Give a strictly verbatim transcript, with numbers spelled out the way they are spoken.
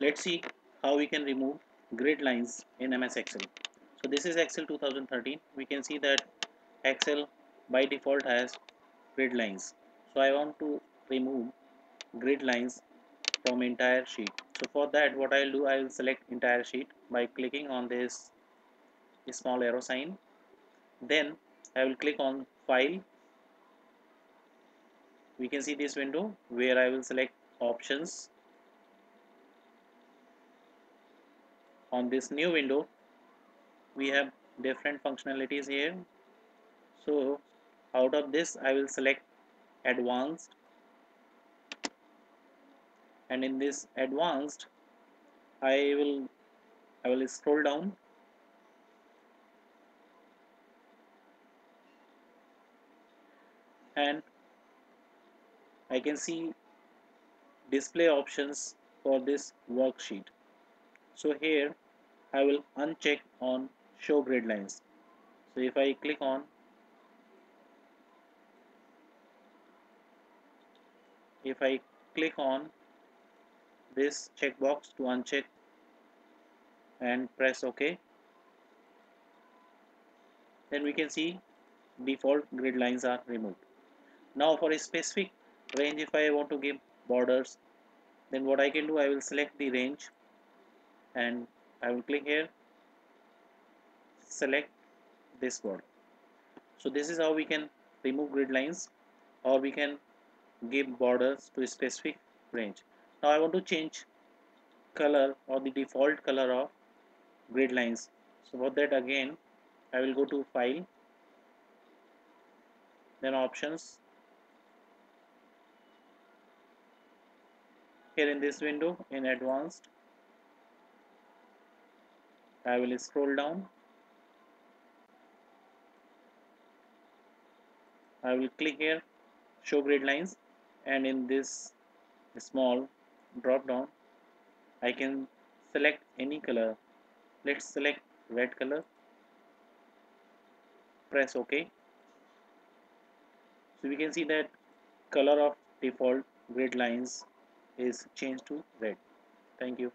Let's see how we can remove grid lines in M S Excel. So this is Excel two thousand thirteen. We can see that Excel by default has grid lines. So I want to remove grid lines from entire sheet. So for that, what I'll do, I will select entire sheet by clicking on this small arrow sign. Then I will click on File. We can see this window where I will select Options. On this new window, we have different functionalities here. So out of this, I will select Advanced. And in this advanced, I will I will scroll down and I can see display options for this worksheet. So here I will uncheck on show grid lines. So if I click on if I click on this checkbox to uncheck and press OK, then we can see default grid lines are removed. Now for a specific range, if I want to give borders, then what I can do, I will select the range and I will click here, select this border. So this is how we can remove grid lines, or we can give borders to a specific range. Now I want to change color or the default color of grid lines. So for that, again I will go to File, then Options. Here in this window, in Advanced, I will scroll down. I will click here, Show Grid Lines, and in this small drop down I can select any color. Let's select red color, press OK. So we can see that color of default grid lines is changed to red. Thank you.